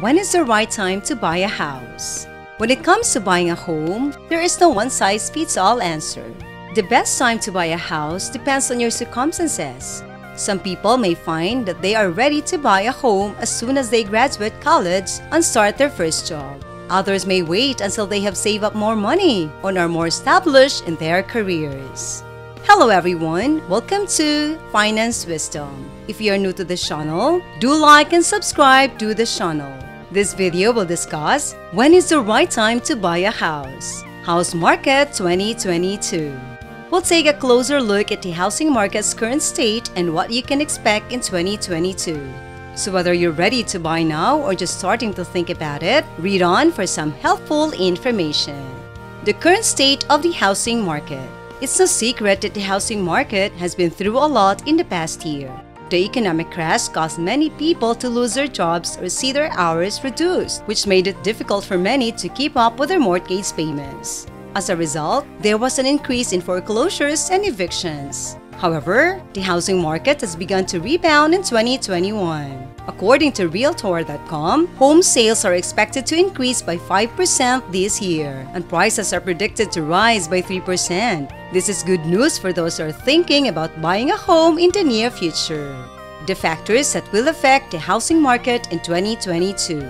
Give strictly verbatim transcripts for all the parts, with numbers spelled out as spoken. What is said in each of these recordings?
When is the right time to buy a house? When it comes to buying a home, there is no one-size-fits-all answer. The best time to buy a house depends on your circumstances. Some people may find that they are ready to buy a home as soon as they graduate college and start their first job. Others may wait until they have saved up more money or are more established in their careers. Hello everyone! Welcome to Finance Wisdom. If you are new to this channel, do like and subscribe to this channel. This video will discuss when is the right time to buy a house. House Market twenty twenty-two. We'll take a closer look at the housing market's current state and what you can expect in twenty twenty-two. So whether you're ready to buy now or just starting to think about it, read on for some helpful information. The current state of the housing market. It's no secret that the housing market has been through a lot in the past year. The economic crash caused many people to lose their jobs or see their hours reduced, which made it difficult for many to keep up with their mortgage payments. As a result, there was an increase in foreclosures and evictions. However, the housing market has begun to rebound in twenty twenty-one. According to Realtor dot com, home sales are expected to increase by five percent this year, and prices are predicted to rise by three percent. This is good news for those who are thinking about buying a home in the near future. The factors that will affect the housing market in twenty twenty-two.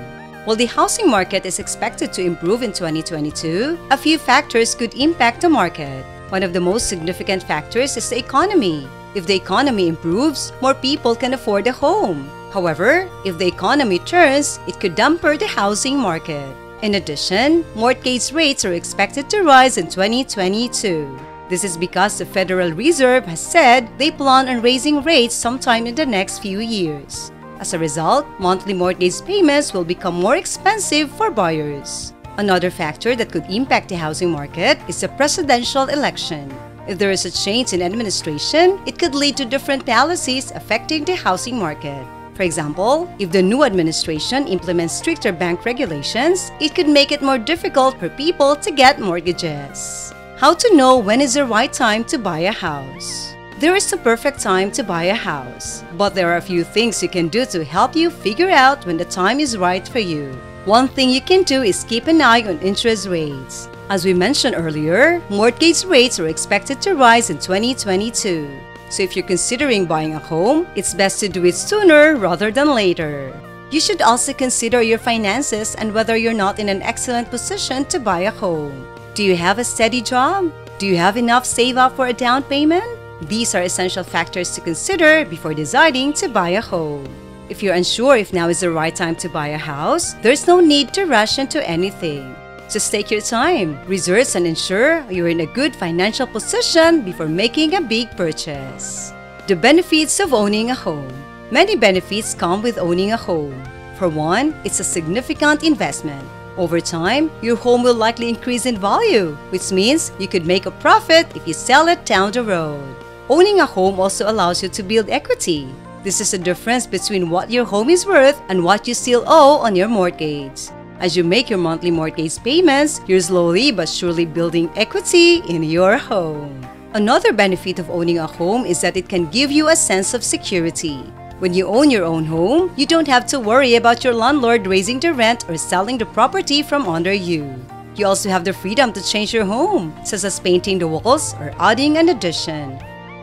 While the housing market is expected to improve in twenty twenty-two, a few factors could impact the market. One of the most significant factors is the economy. If the economy improves, more people can afford a home. However, if the economy turns, it could dampen the housing market. In addition, mortgage rates are expected to rise in twenty twenty-two. This is because the Federal Reserve has said they plan on raising rates sometime in the next few years. As a result, monthly mortgage payments will become more expensive for buyers. Another factor that could impact the housing market is the presidential election. If there is a change in administration, it could lead to different policies affecting the housing market. For example, if the new administration implements stricter bank regulations, it could make it more difficult for people to get mortgages. How to know when is the right time to buy a house? There is the perfect time to buy a house, but there are a few things you can do to help you figure out when the time is right for you. One thing you can do is keep an eye on interest rates. As we mentioned earlier, mortgage rates are expected to rise in twenty twenty-two. So if you're considering buying a home, it's best to do it sooner rather than later. You should also consider your finances and whether you're not in an excellent position to buy a home. Do you have a steady job? Do you have enough save up for a down payment? These are essential factors to consider before deciding to buy a home. If you're unsure if now is the right time to buy a house, there's no need to rush into anything. Just take your time, research, and ensure you're in a good financial position before making a big purchase. The benefits of owning a home. Many benefits come with owning a home. For one, it's a significant investment. Over time, your home will likely increase in value, which means you could make a profit if you sell it down the road. Owning a home also allows you to build equity. This is the difference between what your home is worth and what you still owe on your mortgage. As you make your monthly mortgage payments, you're slowly but surely building equity in your home. Another benefit of owning a home is that it can give you a sense of security. When you own your own home, you don't have to worry about your landlord raising the rent or selling the property from under you. You also have the freedom to change your home, such as painting the walls or adding an addition.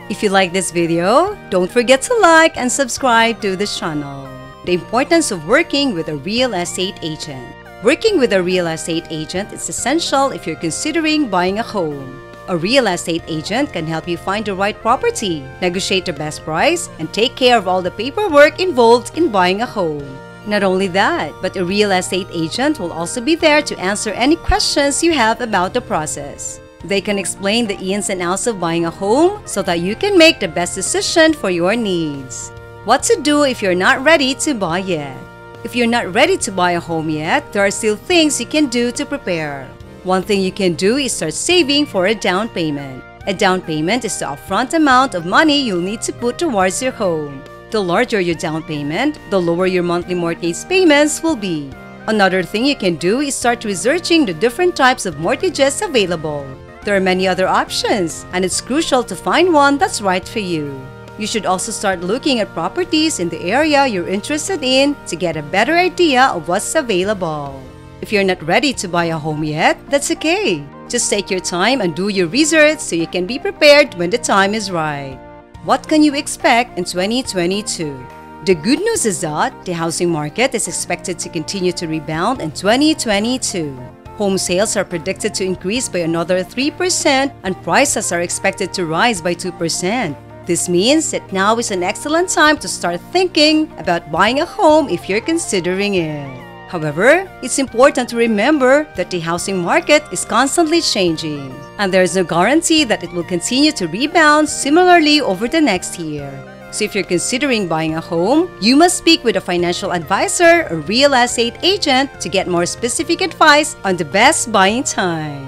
If you like this video, don't forget to like and subscribe to this channel. The importance of working with a real estate agent. Working with a real estate agent is essential if you're considering buying a home. A real estate agent can help you find the right property, negotiate the best price, and take care of all the paperwork involved in buying a home. Not only that, but a real estate agent will also be there to answer any questions you have about the process. They can explain the ins and outs of buying a home so that you can make the best decision for your needs. What to do if you're not ready to buy yet? If you're not ready to buy a home yet, there are still things you can do to prepare. One thing you can do is start saving for a down payment. A down payment is the upfront amount of money you'll need to put towards your home. The larger your down payment, the lower your monthly mortgage payments will be. Another thing you can do is start researching the different types of mortgages available. There are many other options, and it's crucial to find one that's right for you. You should also start looking at properties in the area you're interested in to get a better idea of what's available. If you're not ready to buy a home yet, that's okay. Just take your time and do your research so you can be prepared when the time is right. What can you expect in twenty twenty-two? The good news is that the housing market is expected to continue to rebound in twenty twenty-two. Home sales are predicted to increase by another three percent and prices are expected to rise by two percent. This means that now is an excellent time to start thinking about buying a home if you're considering it. However, it's important to remember that the housing market is constantly changing, and there is no guarantee that it will continue to rebound similarly over the next year. So if you're considering buying a home, you must speak with a financial advisor or real estate agent to get more specific advice on the best buying time.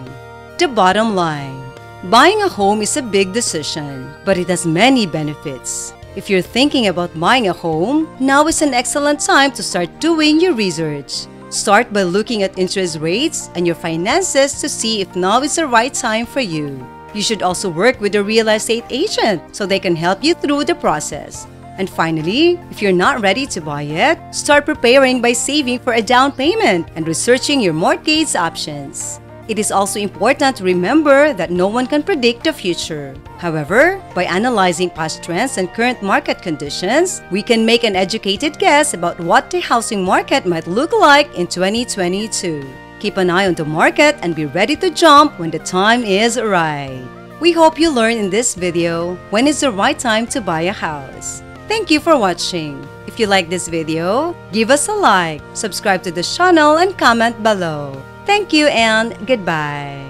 The bottom line. Buying a home is a big decision, but it has many benefits. If you're thinking about buying a home, now is an excellent time to start doing your research. Start by looking at interest rates and your finances to see if now is the right time for you. You should also work with a real estate agent so they can help you through the process. And finally, if you're not ready to buy yet, start preparing by saving for a down payment and researching your mortgage options. It is also important to remember that no one can predict the future. However, by analyzing past trends and current market conditions, we can make an educated guess about what the housing market might look like in twenty twenty-two. Keep an eye on the market and be ready to jump when the time is right. We hope you learned in this video when is the right time to buy a house. Thank you for watching. If you like this video, give us a like, subscribe to the channel, and comment below. Thank you and goodbye.